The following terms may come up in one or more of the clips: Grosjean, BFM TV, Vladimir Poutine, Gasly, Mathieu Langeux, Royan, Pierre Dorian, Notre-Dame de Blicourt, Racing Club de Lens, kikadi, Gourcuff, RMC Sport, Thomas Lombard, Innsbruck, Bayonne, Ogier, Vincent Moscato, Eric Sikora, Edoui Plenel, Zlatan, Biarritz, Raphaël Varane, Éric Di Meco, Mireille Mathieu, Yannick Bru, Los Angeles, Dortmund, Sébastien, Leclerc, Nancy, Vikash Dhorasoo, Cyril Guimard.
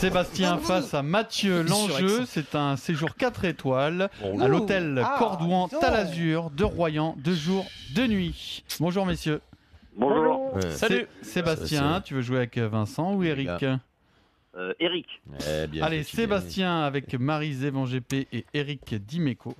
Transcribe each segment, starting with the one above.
Sébastien face à Mathieu Langeux, c'est un séjour 4 étoiles à l'hôtel Cordouan-Talazur de Royan, 2 jours, 2 nuits. Bonjour messieurs. Bonjour. Salut. Sébastien, tu veux jouer avec Vincent ou Éric? Éric. Allez, Sébastien avec Maryse Ewanjé-Épée et Éric Di Meco.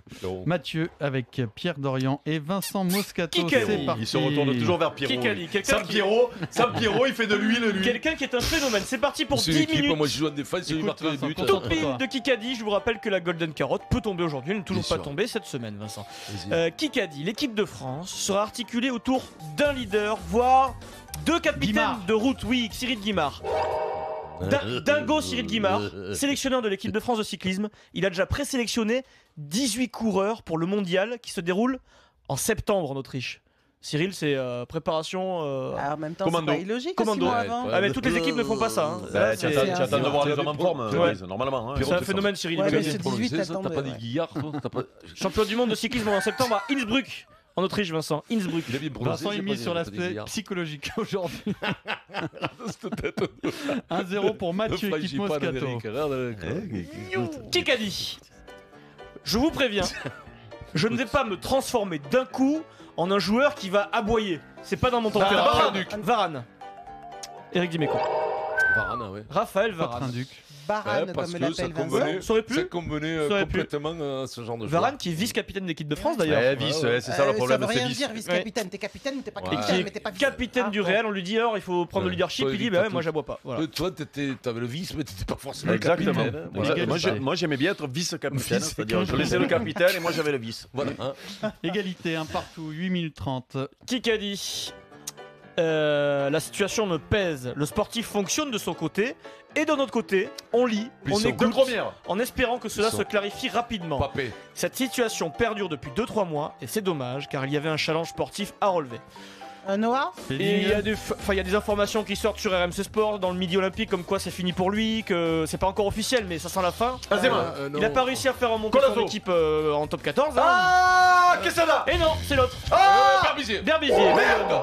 Mathieu avec Pierre Dorian et Vincent Moscato. C'est parti. Il se retourne toujours vers Pierrot. Sam Pierrot, il fait de l'huile. Quelqu'un qui est un phénomène. C'est parti pour 10 minutes. Moi, je joue en défense, c'est lui marque les buts. Tout pile de Kikadi. Je vous rappelle que la Golden Carotte peut tomber aujourd'hui. Elle n'est toujours pas tombée cette semaine, Vincent. Kikadi, l'équipe de France sera articulée autour d'un leader, voire deux capitaines de route. Oui, Cyril Guimard. Dingo Cyril Guimard, sélectionneur de l'équipe de France de cyclisme, il a déjà présélectionné 18 coureurs pour le mondial qui se déroule en septembre en Autriche. Cyril, c'est préparation. En même temps, c'est pas illogique. Commando. Ah, mais toutes les équipes ne font pas ça. Tu attends de voir les hommes en forme, normalement. C'est un phénomène, Cyril. T'as pas des guillards, toi? Champion du monde de cyclisme en septembre à Innsbruck. En Autriche, Vincent, Innsbruck. Vincent est mis sur l'aspect psychologique aujourd'hui. 1-0 pour Mathieu qui Moscato. Kikadi, je vous préviens, je ne vais pas me transformer d'un coup en un joueur qui va aboyer. C'est pas dans mon tempérament. Varane. Éric Di Meco. Varane, ouais. Raphaël Varane. Varane, comme l'appelle Vincent. Ça convenait complètement à ce genre de choses. Varane qui est vice-capitaine de l'équipe de France d'ailleurs. C'est ça le problème. Ça veut rien dire vice-capitaine. T'es capitaine, t'es pas capitaine, mais t'es pas capitaine du Real. On lui dit, alors il faut prendre le leadership. Il dit, moi j'aboie pas. Toi, t'avais le vice, mais t'étais pas forcément capitaine. Exactement. Moi, j'aimais bien être vice-capitaine. C'est-à-dire, je laissais le capitaine et moi j'avais le vice. Voilà. Égalité, 1 partout, 8 minutes 30. Kikadi. La situation me pèse. Le sportif fonctionne de son côté et de notre côté, on lit, on écoute, en espérant que cela se clarifie rapidement. Cette situation perdure depuis 2-3 mois et c'est dommage car il y avait un challenge sportif à relever. Noah. Et il y a des informations qui sortent sur RMC Sport dans le Midi Olympique comme quoi c'est fini pour lui, que c'est pas encore officiel mais ça sent la fin. Il a pas réussi à faire remonter son équipe en top 14. Qu'est-ce que ça là? Et non, c'est l'autre. Berbizier. Merde.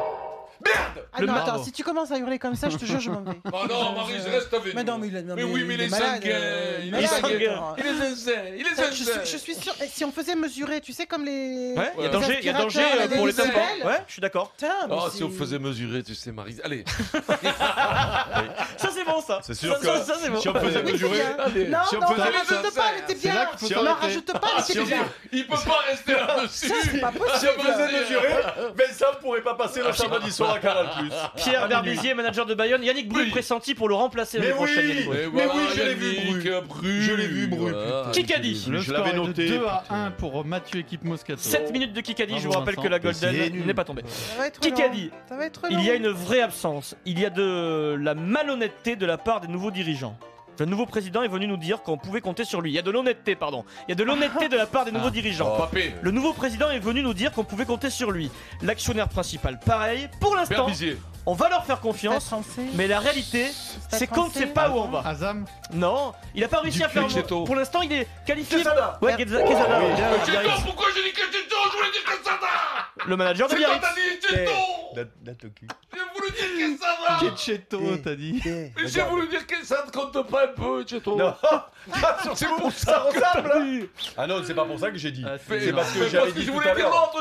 Merde! Ah non, attends, si tu commences à hurler comme ça, je te jure, je m'en vais. Oh non, Maryse, reste avec nous. Mais non, mais oui, mais il est sanguin. Il est sanguin. Il est sanguin. Je suis sûr, si on faisait mesurer, tu sais, comme les. Ouais, il y a danger pour les tampons. Ouais, je suis d'accord. Oh, si on faisait mesurer, tu sais, Maryse. Allez. Ça, c'est bon, ça. C'est sûr que si on faisait mesurer. Non, non, ne rajoute pas, elle était bien. Ne rajoute pas, elle était bien. Il peut pas rester là-dessus. C'est pas possible. Si on faisait mesurer, Vincent pourrait pas passer le samedi soir. Pierre Berbizier, manager de Bayonne. Yannick Bru pressenti pour le remplacer. Mais oui, je l'ai vu Bru. Kikadi. Je l'avais noté. 2-1 pour Mathieu équipe Moscato. 7 minutes de Kikadi. Je vous rappelle que la Golden n'est pas tombée. Kikadi. Il y a une vraie absence. Il y a de la malhonnêteté de la part des nouveaux dirigeants. Le nouveau président est venu nous dire qu'on pouvait compter sur lui. Il y a de l'honnêteté, pardon. Il y a de l'honnêteté de la part des nouveaux dirigeants. Le nouveau président est venu nous dire qu'on pouvait compter sur lui. L'actionnaire principal, pareil. Pour l'instant, on va leur faire confiance. Mais la réalité, c'est qu'on ne sait pas où on va. Azam ? Non, il n'a pas réussi à faire. Pour l'instant, il est qualifié. Quesada. Ouais, Quesada. Pourquoi j'ai dit Quesada ? Je voulais dire Quesada. Le manager de Biarritz. J'ai voulu dire que ça ne compte pas un peu, Tchetto. C'est pour ça que t'as pris. Ah non, c'est pas pour ça que j'ai dit. C'est parce que j'avais dit tout à l'heure.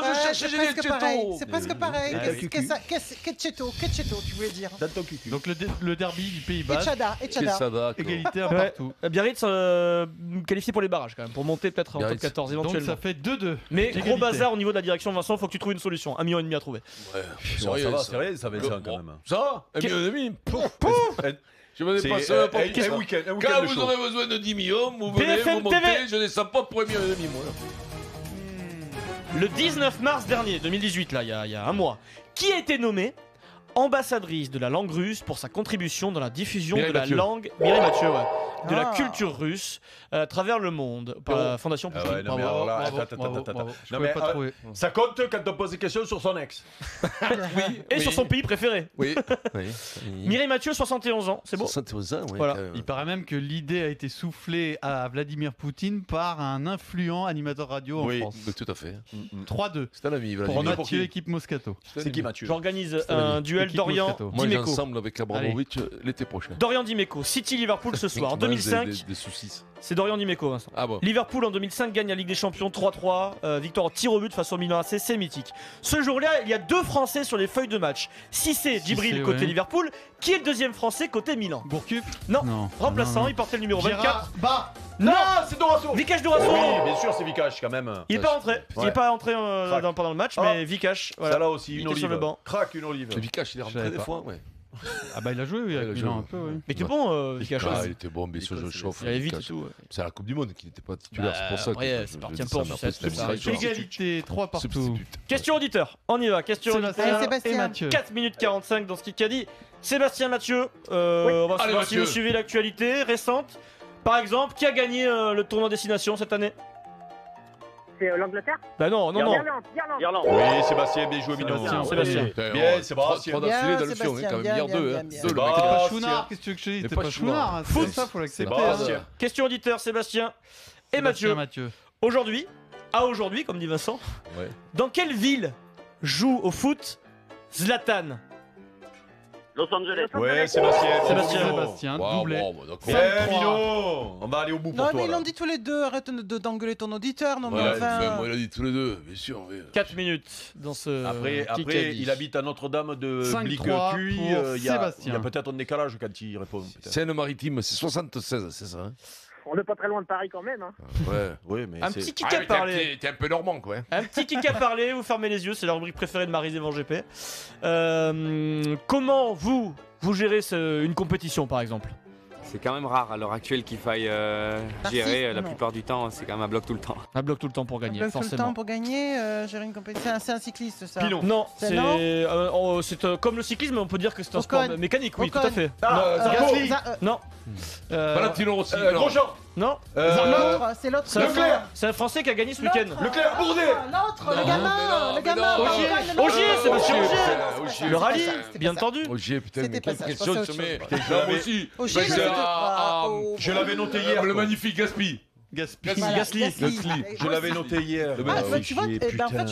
C'est presque pareil. Qu'est-ce que Tchetto, tu voulais dire. Donc le derby du Pays Basque. Etchada. Égalité 1 partout. Biarritz qualifié pour les barrages quand même, pour monter peut-être en top 14 éventuellement. Donc ça fait 2-2. Mais gros bazar au niveau de la direction, Vincent, faut que tu trouves une solution. 1,5 million à trouver. Sérieux, ça va être ça quand même. Ça 1,5 million. Pouf. Je me dépasse pour un week-end. Quand vous aurez besoin de 10 millions, vous venez, vous montez, je ne sais pas pour 1,5 million. Le 19 mars dernier, 2018, là, il y a un mois, qui a été nommée ambassadrice de la langue russe pour sa contribution dans la diffusion de la langue Mireille Mathieu, de la culture russe à travers le monde par la Fondation Poutine. Ça compte quand on pose des questions sur son ex. Oui. Et sur son pays préféré. Oui. Mireille Mathieu, 71 ans, c'est beau. 71 ans, oui. Voilà. Il paraît même que l'idée a été soufflée à Vladimir Poutine par un influent animateur radio en France. Oui, tout à fait. 3-2. C'est un ami, Vladimir. Pour Mathieu, équipe Moscato. C'est qui Mathieu? J'organise un duel Raphaël, Dorian, Di Meco. Moi j'ai ensemble avec Abramovich l'été prochain. Dorian Di Meco, City-Liverpool ce soir. En 2005, c'est Dorian Di Meco, Vincent. Ah bon. Liverpool en 2005 gagne la Ligue des Champions 3-3, victoire en tir au but face au Milan AC, c'est mythique. Ce jour-là, il y a deux Français sur les feuilles de match. Cissé, Djibril côté Liverpool, qui est le deuxième Français côté Milan? Gourcuff? Non, remplaçant, il portait le numéro 24. Non, c'est Dhorasoo. Vikash Dhorasoo. Oui, bien sûr, c'est Vikash quand même. Il n'est pas rentré. Il n'est pas rentré pendant le match, mais Vikash. Voilà. Ça là aussi, une olive. Sur le banc. Crac, une olive. Vikash, il est rentré des fois, ouais. Ah bah il a joué, oui, avec Milan un peu. Oui. Mais t'es bon, Vikash. Ah, il était bon, mais sur le chauffe. Il allait vite et tout. C'est à la Coupe du Monde qu'il n'était pas titulaire, c'est pour ça. Après, c'est parti un peu en sucette. Égalité, 3 partout. Question auditeur. On y va. Question auditeur. Sébastien. 4 minutes 45 dans ce Kikadi. Sébastien, Mathieu. On va savoir si vous suivez l'actualité récente. Par exemple, qui a gagné le tournoi destination cette année? C'est l'Angleterre? Bah non. Irlande. Oui, Sébastien, bien joué, Milan. Bien, Sébastien. Bien, dans le fion, quand même, hier 2. T'es pas chounard, qu'est-ce que tu dis? T'es pas chounard, c'est ça, faut l'accepter. Question auditeur, Sébastien et Mathieu. Aujourd'hui, comme dit Vincent, dans quelle ville joue au foot Zlatan? Los Angeles. Ouais, Sébastien, doublé. Milo, on va aller au bout pour toi. Non, mais ils l'ont dit tous les deux. Arrête d'engueuler ton auditeur. Non, mais enfin. Moi, il l'a dit tous les deux, bien sûr. 4 minutes dans ce. Après, il habite à Notre-Dame de Blicourt. Il y a peut-être un décalage quand il répond. Seine-Maritime, c'est 76, c'est ça. On n'est pas très loin de Paris quand même. Hein. Ouais, mais un petit kick à parler. T'es un peu normand, quoi. Un petit kick à parler, vous fermez les yeux, c'est la rubrique préférée de Maryse Ewanjé-Épée. Comment vous gérez une compétition, par exemple? C'est quand même rare à l'heure actuelle qu'il faille gérer. La plupart du temps, c'est quand même à bloc tout le temps. À bloc tout le temps pour gagner, forcément. Tout le temps pour gagner, gérer une compétition. C'est un cycliste, ça. Pilon. Non, c'est comme le cyclisme, on peut dire que c'est un sport mécanique, oui, tout à fait. Gasly. Non. Valentino aussi. Grosjean. Non. C'est l'autre. Leclerc. C'est un Français qui a gagné ce week-end. Leclerc, Bourdet. L'autre, le gamin. Ogier, c'est monsieur Ogier. Le rallye, bien entendu. Ogier, putain, mais quelle question de sommet. Je l'avais noté hier. Le magnifique Gasly. Je l'avais noté hier. Tu vois, en fait,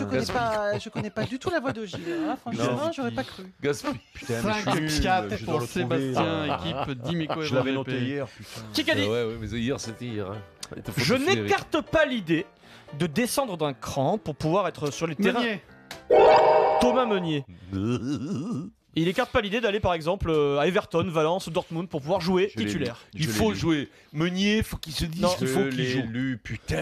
je connais pas du tout la voix d'Ogier. Franchement, j'aurais pas cru. Gasly. 5-4 pour Sébastien, équipe Di Meco. Je l'avais noté hier. Qui a dit? Ouais, mais hier, c'était hier. Je n'écarte pas l'idée de descendre d'un cran pour pouvoir être sur les terrains. Thomas Meunier. Il n'écarte pas l'idée d'aller par exemple à Everton, Valence ou Dortmund pour pouvoir jouer titulaire. Il faut jouer. Meunier, faut qu'il se dise qu'il faut qu'il joue.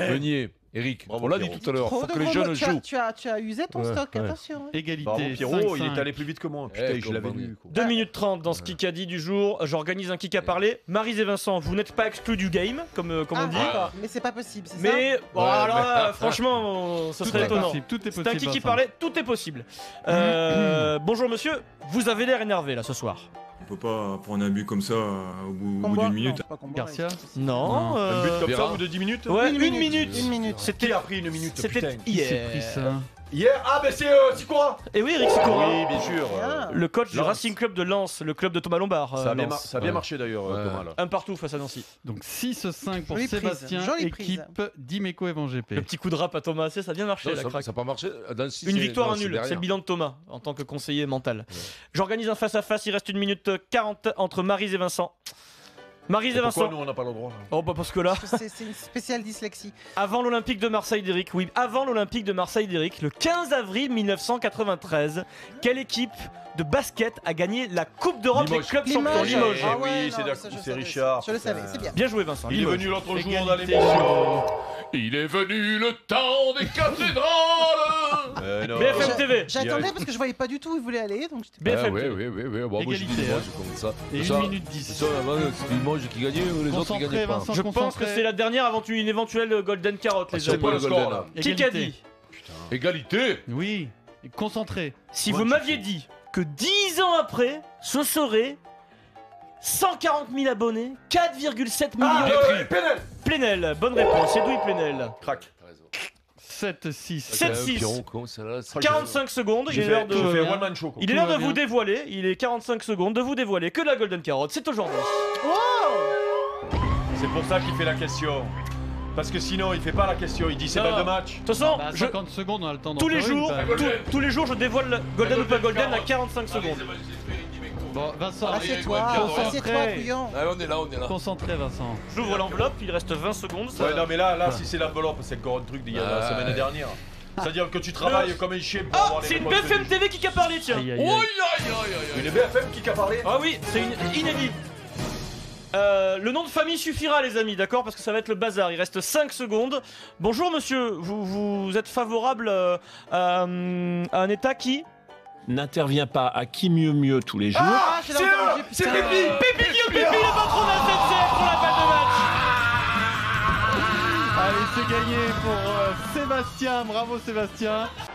Meunier, Éric, on l'a dit tout à l'heure, faut que les jeunes jouent. Tu as usé ton stock, attention. Égalité, Pierrot, il est allé plus vite que moi. Putain, je l'avais vu. 2 minutes 30 dans ce Kikadi du jour. J'organise un kick à parler. Maryse et Vincent, vous n'êtes pas exclus du game, comme on dit. Mais c'est pas possible, c'est ça? Mais franchement, ce serait étonnant. C'est un kick à parler, tout est possible. Bonjour monsieur, vous avez l'air énervé là ce soir. On peut pas prendre un but comme ça au bout d'une minute. Garcia? Non. Un but comme ça au bout de 10 minutes? Ouais, une minute. Qui a pris une minute? C'était hier. Ah, ben c'est Sikora. Et oui, Eric Sikora. Oui, bien sûr. Le coach du Racing Club de Lens, le club de Thomas Lombard. Ça a bien marché d'ailleurs, Thomas. Un partout face à Nancy. Donc 6-5 pour Sébastien, équipe Di Meco Ewanjé-Épée. Le petit coup de rap à Thomas, ça a bien marché, la craque. Ça n'a pas marché. Une victoire, un nul. C'est le bilan de Thomas en tant que conseiller mental. J'organise un face-à-face. Il reste 1 minute 40 entre Maryse et Vincent. Maryse et Vincent. Pourquoi nous on n'a pas le droit? Oh bah parce que là. C'est une spéciale dyslexie. Avant l'Olympique de Marseille d'Éric, oui, avant l'Olympique de Marseille d'Éric, le 15 avril 1993, quelle équipe de basket a gagné la Coupe d'Europe des clubs champions? Limoges. Ah oui, c'est Richard. Je le savais, c'est bien. Bien joué Vincent. Il est venu l'autre jour dans l'émission. Il est venu le temps des cathédrales. BFM TV. J'attendais parce que je voyais pas du tout où il voulait aller, donc BFM TV. Oui. Bon, moi j'ai dit Limoges comme ça. Et 1 minute 10. C'est Limoges qui gagnait ou les autres qui gagnaient pas? Je pense que c'est la dernière avant une éventuelle golden carotte, les amis. Qui a dit? Égalité. Oui. Concentré. Si vous m'aviez dit que 10 ans après, ce serait 140 000 abonnés, 4,7 millions. Plenel, bonne réponse, Edoui Plenel. Crac. 7-6. 45 secondes, il est l'heure de vous dévoiler, il est 45 secondes de vous dévoiler que la Golden Carotte, c'est aujourd'hui. Wow. C'est pour ça qu'il fait la question. Parce que sinon il fait pas la question, il dit c'est belle de match. De toute façon, 50 secondes, on a le temps tous les jours, je dévoile Golden ou pas Golden à 45 secondes. Bon, Vincent, assieds-toi, couillon. Allez, on est là. Concentré, Vincent. J'ouvre l'enveloppe, il reste 20 secondes. Ça... Ouais, non, mais là, si c'est l'enveloppe, c'est encore un truc des gars de la semaine dernière. C'est-à-dire que tu travailles comme un chien pour avoir les... C'est une BFM TV qui a parlé, tiens. Une BFM qui a parlé. Ah oui, c'est une inédite. Le nom de famille suffira, les amis, d'accord? Parce que ça va être le bazar. Il reste 5 secondes. Bonjour, monsieur. Vous êtes favorable à un état qui n'intervient pas à qui mieux tous les jours. Ah, c'est eux! C'est Pépi, le patron d'un TCF pour la fin de match. Allez, c'est gagné pour Sébastien. Bravo, Sébastien.